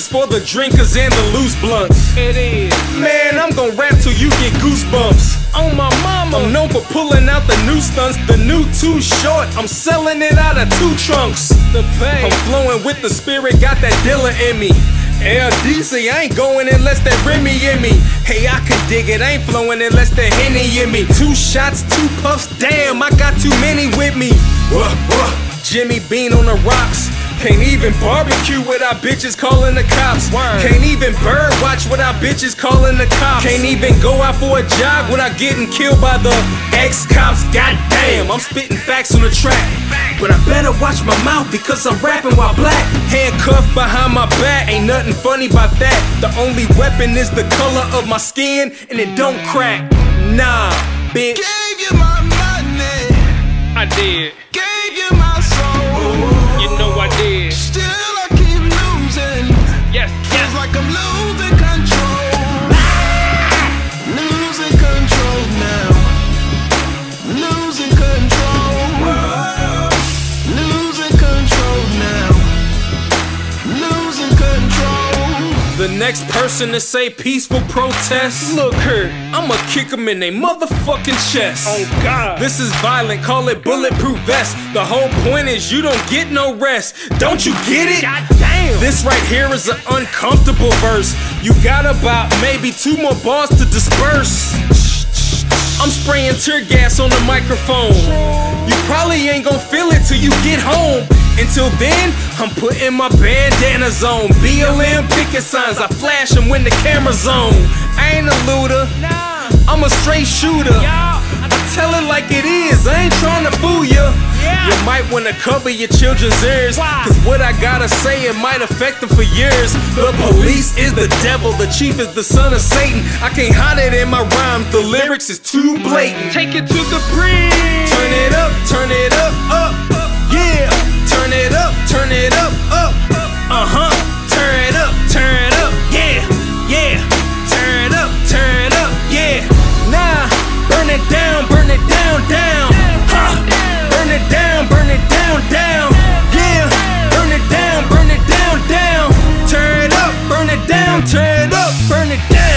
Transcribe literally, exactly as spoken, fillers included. is for the drinkers and the loose blunts. It is. Man, I'm gon' rap till you get goosebumps. On my mama, I'm known for pulling out the new stunts. The new too short, I'm selling it out of two trunks. The I'm flowing with the spirit, got that Dilla in me. L D C, I ain't going unless that Remy in me. Hey, I could dig it, I ain't flowing unless that Henny in me. Two shots, two puffs, damn, I got too many with me. Whoa, whoa. Jimmy Bean on the rocks. Can't even barbecue without bitches calling the cops. Word. Can't even bird watch without bitches calling the cops. Can't even go out for a jog without getting killed by the ex-cops. Goddamn, I'm spitting facts on the track. But I better watch my mouth because I'm rapping while black. Handcuffed behind my back, ain't nothing funny about that. The only weapon is the color of my skin, and it don't crack. Nah, bitch. Gave you my money. I did. Gave you my soul. You know I did. Still I keep losing. Yes, yes. Feels like I'm losing control. Losing control now. Losing control. The next person to say peaceful protest, look her, I'ma kick them in they motherfucking chest. Oh God, this is violent, call it bulletproof vest. The whole point is you don't get no rest. Don't you get it? God damn. This right here is an uncomfortable verse. You got about maybe two more bars to disperse. I'm spraying tear gas on the microphone. You probably ain't gon' feel it till you get home. Until then, I'm putting my bandanas on. B L M picket signs, I flash them when the camera's on. I ain't a looter, I'm a straight shooter. I tell it like it is, I ain't tryna fool ya. You might wanna cover your children's ears, cause what I gotta say, it might affect them for years. The police is the devil, the chief is the son of Satan. I can't hide it in my rhymes, the lyrics is too blatant. Take it to the bridge. Turn it up, turn it up, up, up, yeah. Turn it up, turn it up, up, uh-huh. Turn it up, turn it up, yeah, yeah. Turn it up, turn it up, yeah. Nah, burn it down, burn it down, down, huh. Burn it down, burn it down, down, yeah. Burn it down, burn it down, down. Turn it up, burn it down, turn it up, burn it down.